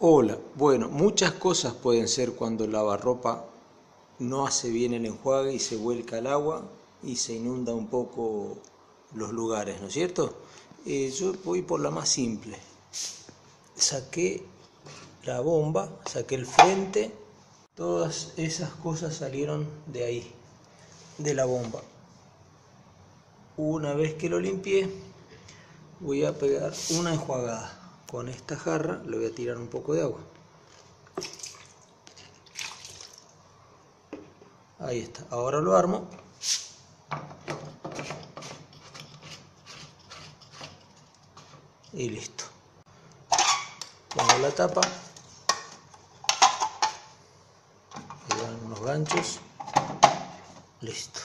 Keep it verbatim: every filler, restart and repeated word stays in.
Hola, bueno, muchas cosas pueden ser cuando el lavarropa no hace bien el enjuague y se vuelca el agua y se inunda un poco los lugares, ¿no es cierto? Eh, yo voy por la más simple. Saqué la bomba, saqué el frente, todas esas cosas salieron de ahí, de la bomba. Una vez que lo limpié, voy a pegar una enjuagada. Con esta jarra le voy a tirar un poco de agua. Ahí está. Ahora lo armo. Y listo. Pongo la tapa. Le dan unos ganchos. Listo.